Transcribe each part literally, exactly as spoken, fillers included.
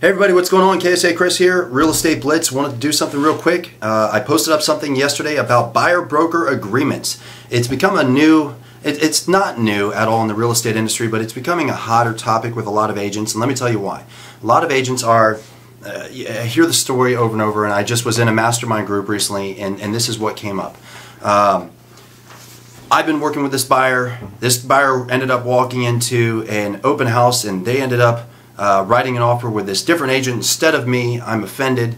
Hey everybody, what's going on? K S A Chris here, Real Estate Blitz. Wanted to do something real quick. Uh, I posted up something yesterday about buyer-broker agreements. It's become a new, it, it's not new at all in the real estate industry, but it's becoming a hotter topic with a lot of agents, and let me tell you why. A lot of agents are, uh, I hear the story over and over, and I just was in a mastermind group recently, and, and this is what came up. Um, I've been working with this buyer. This buyer ended up walking into an open house, and they ended up Uh, writing an offer with this different agent instead of me. I'm offended.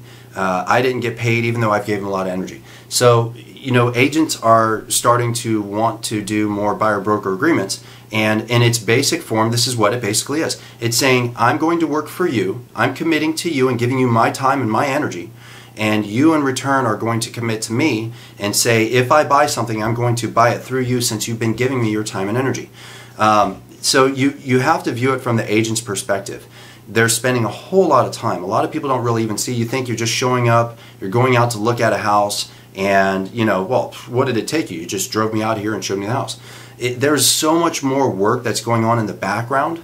Uh, I didn't get paid even though I've given a lot of energy. So, you know, agents are starting to want to do more buyer-broker agreements, and in its basic form, this is what it basically is. It's saying, I'm going to work for you, I'm committing to you and giving you my time and my energy, and you in return are going to commit to me and say, if I buy something, I'm going to buy it through you since you've been giving me your time and energy. Um, So you, you have to view it from the agent's perspective. They're spending a whole lot of time. A lot of people don't really even see. You think you're just showing up, you're going out to look at a house, and you know, well, what did it take you? You just drove me out here and showed me the house. It, there's so much more work that's going on in the background.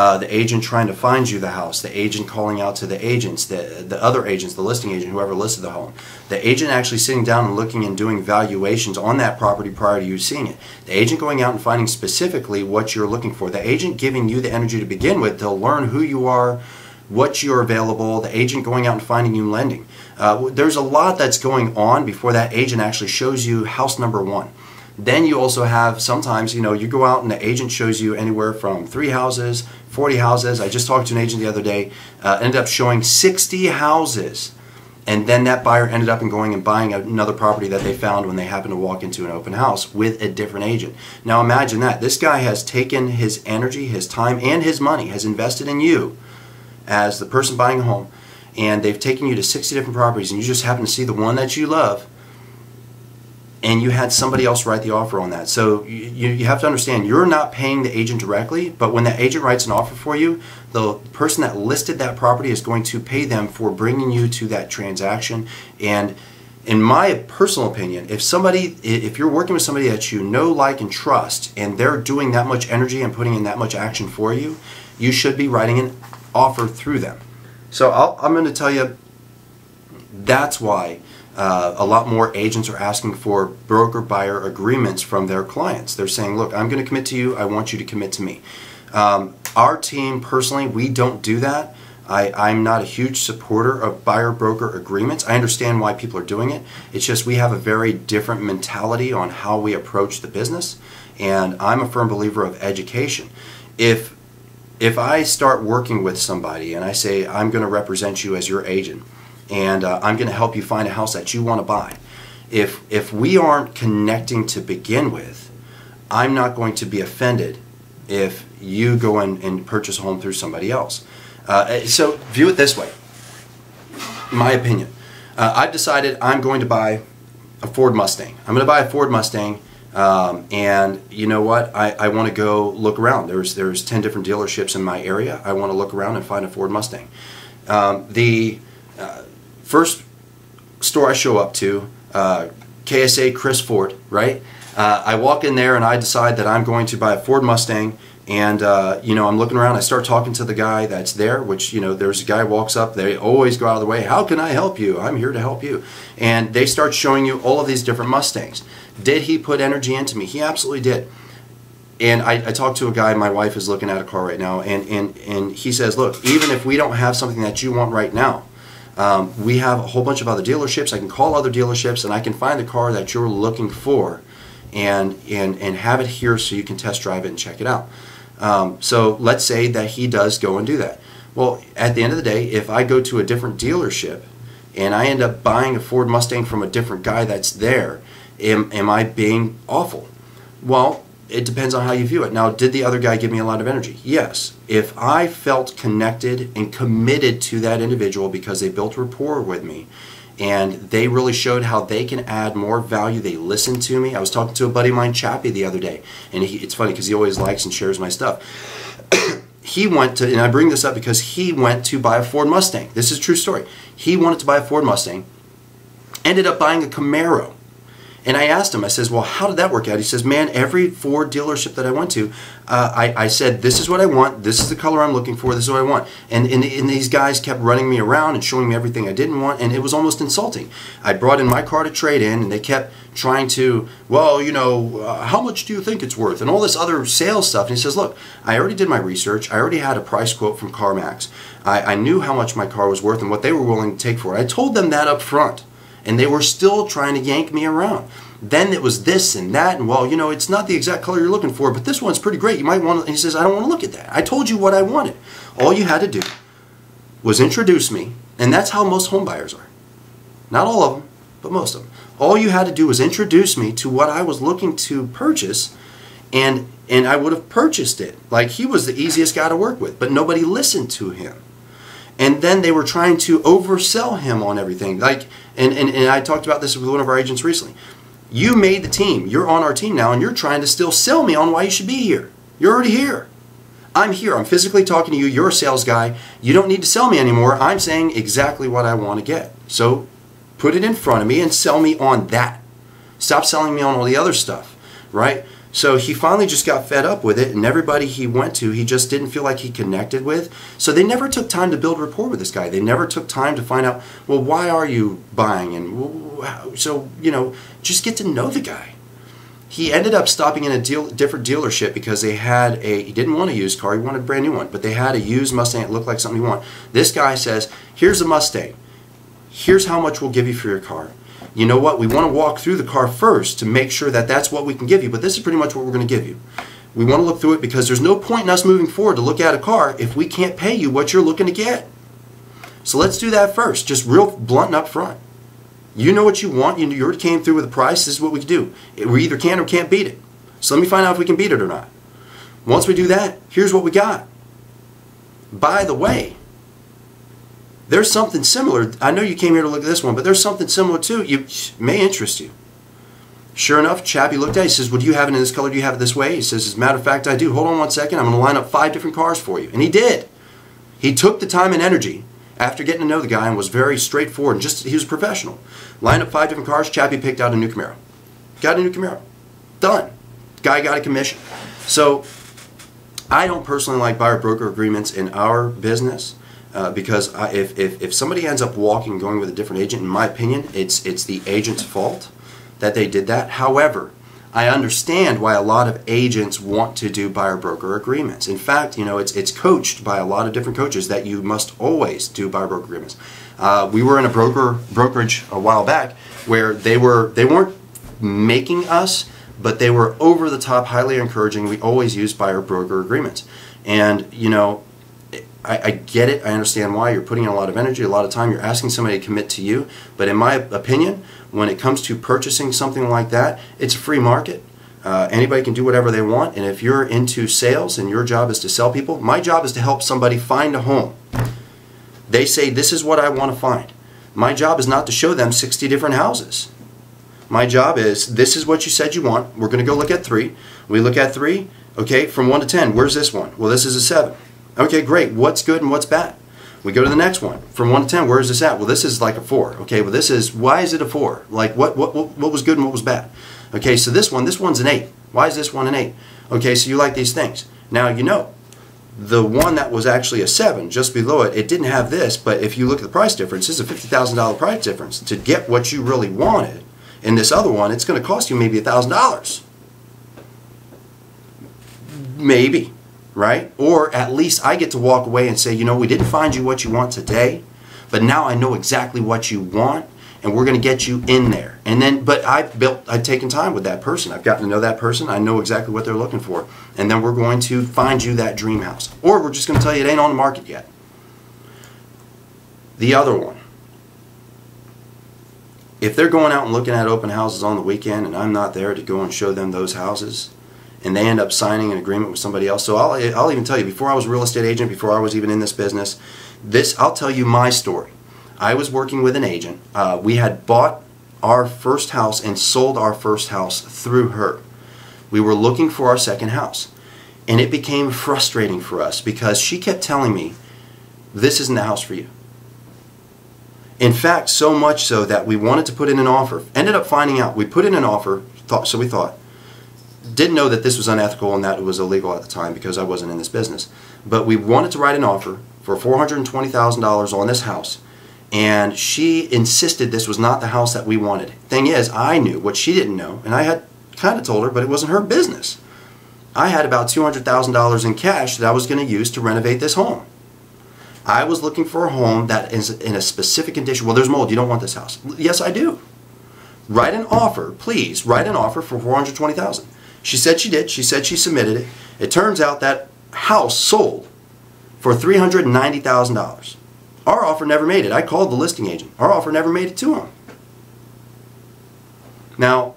Uh, the agent trying to find you the house, the agent calling out to the agents, the, the other agents, the listing agent, whoever listed the home. The agent actually sitting down and looking and doing valuations on that property prior to you seeing it. The agent going out and finding specifically what you're looking for. The agent giving you the energy to begin with to learn who you are, what you're available, the agent going out and finding you lending. Uh, there's a lot that's going on before that agent actually shows you house number one. Then you also have sometimes, you know, you go out and the agent shows you anywhere from three houses, forty houses. I just talked to an agent the other day, uh, ended up showing sixty houses. And then that buyer ended up and going and buying another property that they found when they happened to walk into an open house with a different agent. Now imagine that. This guy has taken his energy, his time, and his money, has invested in you as the person buying a home. And they've taken you to sixty different properties, and you just happen to see the one that you love, and you had somebody else write the offer on that. So you, you have to understand, you're not paying the agent directly, but when the agent writes an offer for you, the person that listed that property is going to pay them for bringing you to that transaction. And in my personal opinion, if somebody, if you're working with somebody that you know, like, and trust, and they're doing that much energy and putting in that much action for you, you should be writing an offer through them. So I'll, I'm going to tell you, that's why Uh, a lot more agents are asking for broker-buyer agreements from their clients. They're saying, look, I'm going to commit to you. I want you to commit to me. Um, our team, personally, we don't do that. I, I'm not a huge supporter of buyer-broker agreements. I understand why people are doing it. It's just we have a very different mentality on how we approach the business, and I'm a firm believer of education. If, if I start working with somebody and I say, I'm going to represent you as your agent, and uh, I'm going to help you find a house that you want to buy. If, if we aren't connecting to begin with, I'm not going to be offended if you go in and purchase a home through somebody else. Uh, so view it this way, my opinion. Uh, I've decided I'm going to buy a Ford Mustang. I'm going to buy a Ford Mustang, um, and you know what? I, I want to go look around. There's, there's ten different dealerships in my area. I want to look around and find a Ford Mustang. Um, the uh, First store I show up to, uh, K S A Chris Ford, right? Uh, I walk in there and I decide that I'm going to buy a Ford Mustang, and uh, you know, I'm looking around. I start talking to the guy that's there, which, you know, there's a guy walks up. They always go out of the way. How can I help you? I'm here to help you. And they start showing you all of these different Mustangs. Did he put energy into me? He absolutely did. And I, I talked to a guy, my wife is looking at a car right now, and, and, and he says, look, even if we don't have something that you want right now, Um, we have a whole bunch of other dealerships. I can call other dealerships, and I can find the car that you're looking for, and and and have it here so you can test drive it and check it out. Um, so let's say that he does go and do that. Well, at the end of the day, if I go to a different dealership and I end up buying a Ford Mustang from a different guy that's there, am, am I being awful? Well, it depends on how you view it. Now, did the other guy give me a lot of energy? Yes. If I felt connected and committed to that individual because they built rapport with me and they really showed how they can add more value, they listened to me. I was talking to a buddy of mine, Chappie, the other day, and he, it's funny because he always likes and shares my stuff. He went to, and I bring this up because he went to buy a Ford Mustang. This is a true story. He wanted to buy a Ford Mustang, ended up buying a Camaro. And I asked him, I says, well, how did that work out? He says, man, every Ford dealership that I went to, uh, I, I said, this is what I want, this is the color I'm looking for, this is what I want. And, and, and these guys kept running me around and showing me everything I didn't want, and it was almost insulting. I brought in my car to trade in, and they kept trying to, well, you know, uh, how much do you think it's worth? And all this other sales stuff. And he says, look, I already did my research. I already had a price quote from CarMax. I, I knew how much my car was worth and what they were willing to take for it. I told them that up front. And they were still trying to yank me around. Then it was this and that, and well, you know, it's not the exact color you're looking for, but this one's pretty great. You might want to, and he says, I don't want to look at that. I told you what I wanted. All you had to do was introduce me, and that's how most home buyers are. Not all of them, but most of them. All you had to do was introduce me to what I was looking to purchase, and, and I would have purchased it. Like, he was the easiest guy to work with, but nobody listened to him. And then they were trying to oversell him on everything. Like, and, and, and I talked about this with one of our agents recently. You made the team. You're on our team now, and you're trying to still sell me on why you should be here. You're already here. I'm here. I'm physically talking to you. You're a sales guy. You don't need to sell me anymore. I'm saying exactly what I want to get. So put it in front of me and sell me on that. Stop selling me on all the other stuff, right? So he finally just got fed up with it, and everybody he went to, he just didn't feel like he connected with. So they never took time to build rapport with this guy. They never took time to find out, well, why are you buying? And so, you know, just get to know the guy. He ended up stopping in a deal, different dealership because they had a, he didn't want a used car, he wanted a brand new one, but they had a used Mustang that looked like something he wanted. This guy says, here's a Mustang. Here's how much we'll give you for your car. You know what, we want to walk through the car first to make sure that that's what we can give you, but this is pretty much what we're going to give you. We want to look through it because there's no point in us moving forward to look at a car if we can't pay you what you're looking to get. So let's do that first, just real blunt and up front. You know what you want, you already came through with a price, this is what we can do. We either can or can't beat it. So let me find out if we can beat it or not. Once we do that, here's what we got. By the way, there's something similar. I know you came here to look at this one, but there's something similar too. You may interest you. Sure enough, Chappie looked at it. He says, well, do you have it in this color? Do you have it this way? He says, as a matter of fact, I do. Hold on one second. I'm going to line up five different cars for you. And he did. He took the time and energy after getting to know the guy and was very straightforward. And just, he was professional. Lined up five different cars. Chappie picked out a new Camaro. Got a new Camaro. Done. Guy got a commission. So I don't personally like buyer-broker agreements in our business. Uh, because I, if, if, if somebody ends up walking, going with a different agent, in my opinion, it's, it's the agent's fault that they did that. However, I understand why a lot of agents want to do buyer-broker agreements. In fact, you know, it's, it's coached by a lot of different coaches that you must always do buyer-broker agreements. Uh, we were in a broker brokerage a while back where they, were, they weren't making us, but they were over the top, highly encouraging. We always use buyer-broker agreements. And, you know, I, I get it. I understand why. You're putting in a lot of energy, a lot of time. You're asking somebody to commit to you. But in my opinion, when it comes to purchasing something like that, it's a free market. Uh, anybody can do whatever they want. And if you're into sales and your job is to sell people, my job is to help somebody find a home. They say, this is what I want to find. My job is not to show them sixty different houses. My job is, this is what you said you want. We're going to go look at three. We look at three. Okay, from one to ten, where's this one? Well, this is a seven. Okay, great. What's good and what's bad? We go to the next one. From one to ten, where is this at? Well, this is like a four. Okay, well, this is, why is it a four? Like, what, what, what, what was good and what was bad? Okay, so this one, this one's an eight. Why is this one an eight? Okay, so you like these things. Now, you know, the one that was actually a seven, just below it, it didn't have this, but if you look at the price difference, this is a fifty thousand dollar price difference. To get what you really wanted in this other one, it's going to cost you maybe one thousand dollars. Maybe. Right? Or at least I get to walk away and say, you know, we didn't find you what you want today, but now I know exactly what you want, and we're going to get you in there. And then, but I've built, I've taken time with that person. I've gotten to know that person. I know exactly what they're looking for. And then we're going to find you that dream house. Or we're just going to tell you it ain't on the market yet. The other one. If they're going out and looking at open houses on the weekend and I'm not there to go and show them those houses, and they end up signing an agreement with somebody else. So I'll, I'll even tell you, before I was a real estate agent, before I was even in this business, this, I'll tell you my story. I was working with an agent. Uh, we had bought our first house and sold our first house through her. We were looking for our second house. And it became frustrating for us because she kept telling me, this isn't the house for you. In fact, so much so that we wanted to put in an offer. Ended up finding out, we put in an offer, thought, so we thought. Didn't know that this was unethical and that it was illegal at the time because I wasn't in this business. But we wanted to write an offer for four hundred twenty thousand dollars on this house. And she insisted this was not the house that we wanted. Thing is, I knew what she didn't know, and I had kind of told her, but it wasn't her business. I had about two hundred thousand dollars in cash that I was going to use to renovate this home. I was looking for a home that is in a specific condition. Well, there's mold. You don't want this house. Yes, I do. Write an offer, please. Write an offer for four hundred twenty thousand dollars. She said she did. She said she submitted it. It turns out that house sold for three hundred ninety thousand dollars. Our offer never made it. I called the listing agent. Our offer never made it to him. Now,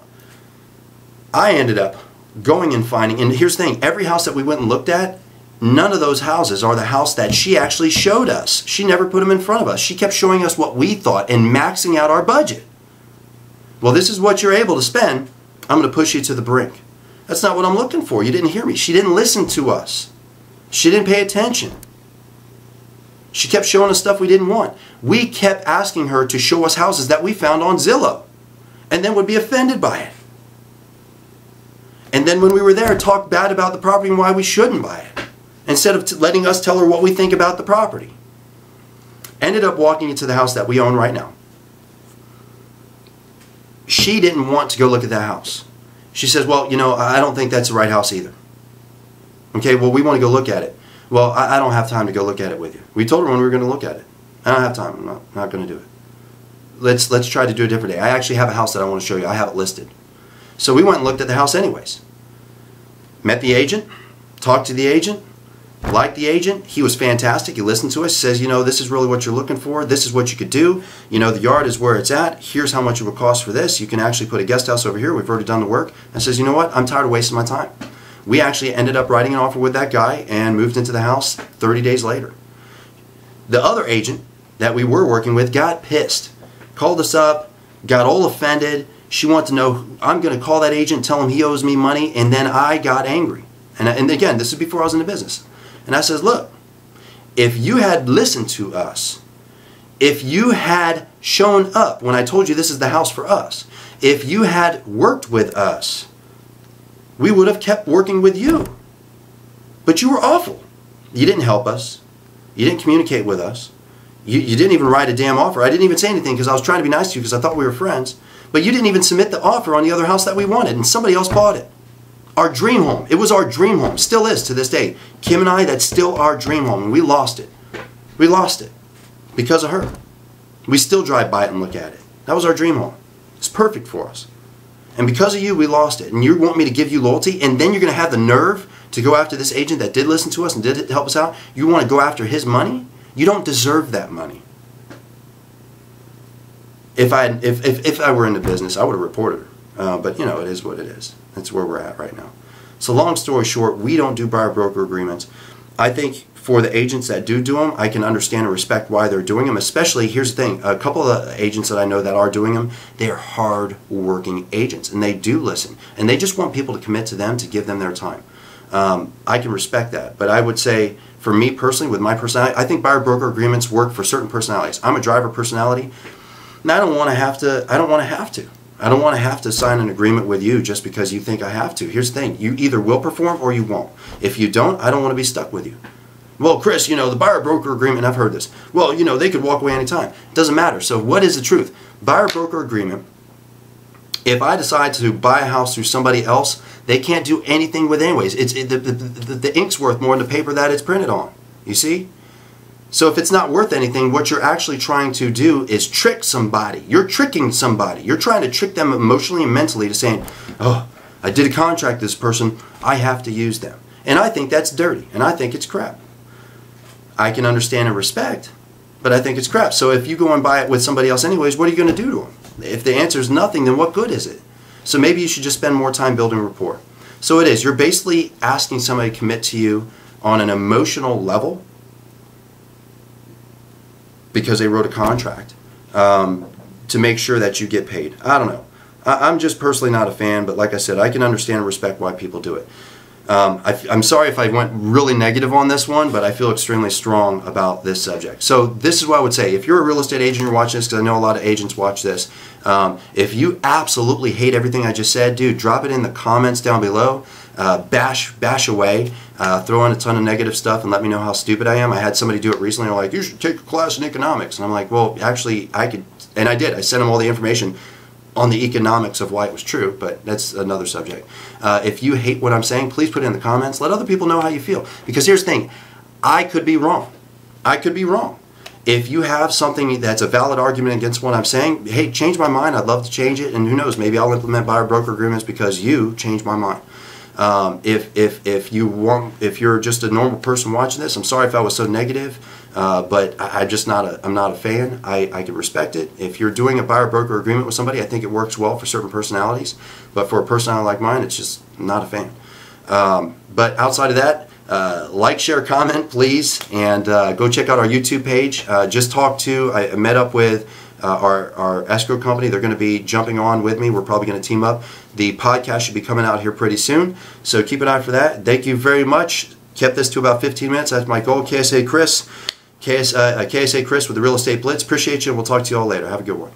I ended up going and finding, and here's the thing, every house that we went and looked at, none of those houses are the house that she actually showed us. She never put them in front of us. She kept showing us what we thought and maxing out our budget. Well, this is what you're able to spend. I'm going to push you to the brink. That's not what I'm looking for. You didn't hear me. She didn't listen to us. She didn't pay attention. She kept showing us stuff we didn't want. We kept asking her to show us houses that we found on Zillow and then would be offended by it. And then when we were there, talked bad about the property and why we shouldn't buy it, instead of letting us tell her what we think about the property. Ended up walking into the house that we own right now. She didn't want to go look at that house. She says, well, you know, I don't think that's the right house either. Okay, well, we want to go look at it. Well, I, I don't have time to go look at it with you. We told her when we were going to look at it. I don't have time. I'm not, not going to do it. Let's, let's try to do a different day. I actually have a house that I want to show you. I have it listed. So we went and looked at the house anyways. Met the agent, talked to the agent, liked the agent. He was fantastic. He listened to us, says, you know, this is really what you're looking for. This is what you could do. You know, the yard is where it's at. Here's how much it would cost for this. You can actually put a guest house over here. We've already done the work. And says, you know what? I'm tired of wasting my time. We actually ended up writing an offer with that guy and moved into the house thirty days later. The other agent that we were working with got pissed, called us up, got all offended. She wanted to know, I'm going to call that agent, tell him he owes me money, and then I got angry. And, I, and again, this is before I was in the business. And I says, look, if you had listened to us, if you had shown up when I told you this is the house for us, if you had worked with us, we would have kept working with you. But you were awful. You didn't help us. You didn't communicate with us. You, you didn't even write a damn offer. I didn't even say anything because I was trying to be nice to you because I thought we were friends. But you didn't even submit the offer on the other house that we wanted, and somebody else bought it. Our dream home. It was our dream home. Still is to this day. Kim and I, that's still our dream home, and we lost it. We lost it because of her. We still drive by it and look at it. That was our dream home. It's perfect for us. And because of you, we lost it. And you want me to give you loyalty, and then you're going to have the nerve to go after this agent that did listen to us and did help us out? You want to go after his money? You don't deserve that money. If I, if, if, if I were in the business, I would have reported her. Uh, but, you know, it is what it is. That's where we're at right now. So long story short, we don't do buyer-broker agreements. I think for the agents that do do them, I can understand and respect why they're doing them. Especially, here's the thing, a couple of the agents that I know that are doing them, they are hard-working agents, and they do listen. And they just want people to commit to them, to give them their time. Um, I can respect that. But I would say, for me personally, with my personality, I think buyer-broker agreements work for certain personalities. I'm a driver personality, and I don't want to have to, I don't want to have to. I don't want to have to sign an agreement with you just because you think I have to. Here's the thing. You either will perform or you won't. If you don't, I don't want to be stuck with you. Well, Chris, you know, the buyer-broker agreement, I've heard this. Well, you know, they could walk away anytime. It doesn't matter. So what is the truth? Buyer-broker agreement, if I decide to buy a house through somebody else, they can't do anything with it anyways. It's, it, the, the, the, the ink's worth more than the paper that it's printed on. You see? So if it's not worth anything, what you're actually trying to do is trick somebody. You're tricking somebody. You're trying to trick them emotionally and mentally to saying, oh, I did a contract with this person. I have to use them. And I think that's dirty. And I think it's crap. I can understand and respect, but I think it's crap. So if you go and buy it with somebody else anyways, what are you going to do to them? If the answer is nothing, then what good is it? So maybe you should just spend more time building rapport. So it is. You're basically asking somebody to commit to you on an emotional level because they wrote a contract um, to make sure that you get paid. I don't know. I, I'm just personally not a fan, but like I said, I can understand and respect why people do it. Um, I, I'm sorry if I went really negative on this one, but I feel extremely strong about this subject. So this is what I would say. If you're a real estate agent, you're watching this, because I know a lot of agents watch this. Um, if you absolutely hate everything I just said, dude, drop it in the comments down below. Uh, bash, bash away. Uh, throw in a ton of negative stuff and let me know how stupid I am. I had somebody do it recently. They're like, you should take a class in economics. And I'm like, well, actually, I could. And I did. I sent them all the information on the economics of why it was true, but that's another subject. Uh, if you hate what I'm saying, please put it in the comments. Let other people know how you feel. Because here's the thing, I could be wrong. I could be wrong. If you have something that's a valid argument against what I'm saying, hey, change my mind. I'd love to change it, and who knows, maybe I'll implement buyer-broker agreements because you changed my mind. Um, if if if you want, if you're just a normal person watching this, I'm sorry if I was so negative, uh, but I, I'm just not a I'm not a fan. I, I can respect it. If you're doing a buyer broker agreement with somebody, I think it works well for certain personalities, but for a personality like mine, it's just not a fan. Um, but outside of that, uh, like, share, comment, please, and uh, go check out our YouTube page. Uh, just talked to I, I met up with. Uh, our, our escrow company. They're going to be jumping on with me. We're probably going to team up. The podcast should be coming out here pretty soon, so keep an eye for that. Thank you very much. Kept this to about fifteen minutes. That's my goal. K S A Chris. K S A, uh, K S A Chris with the Real Estate Blitz. Appreciate you, and we'll talk to you all later. Have a good one.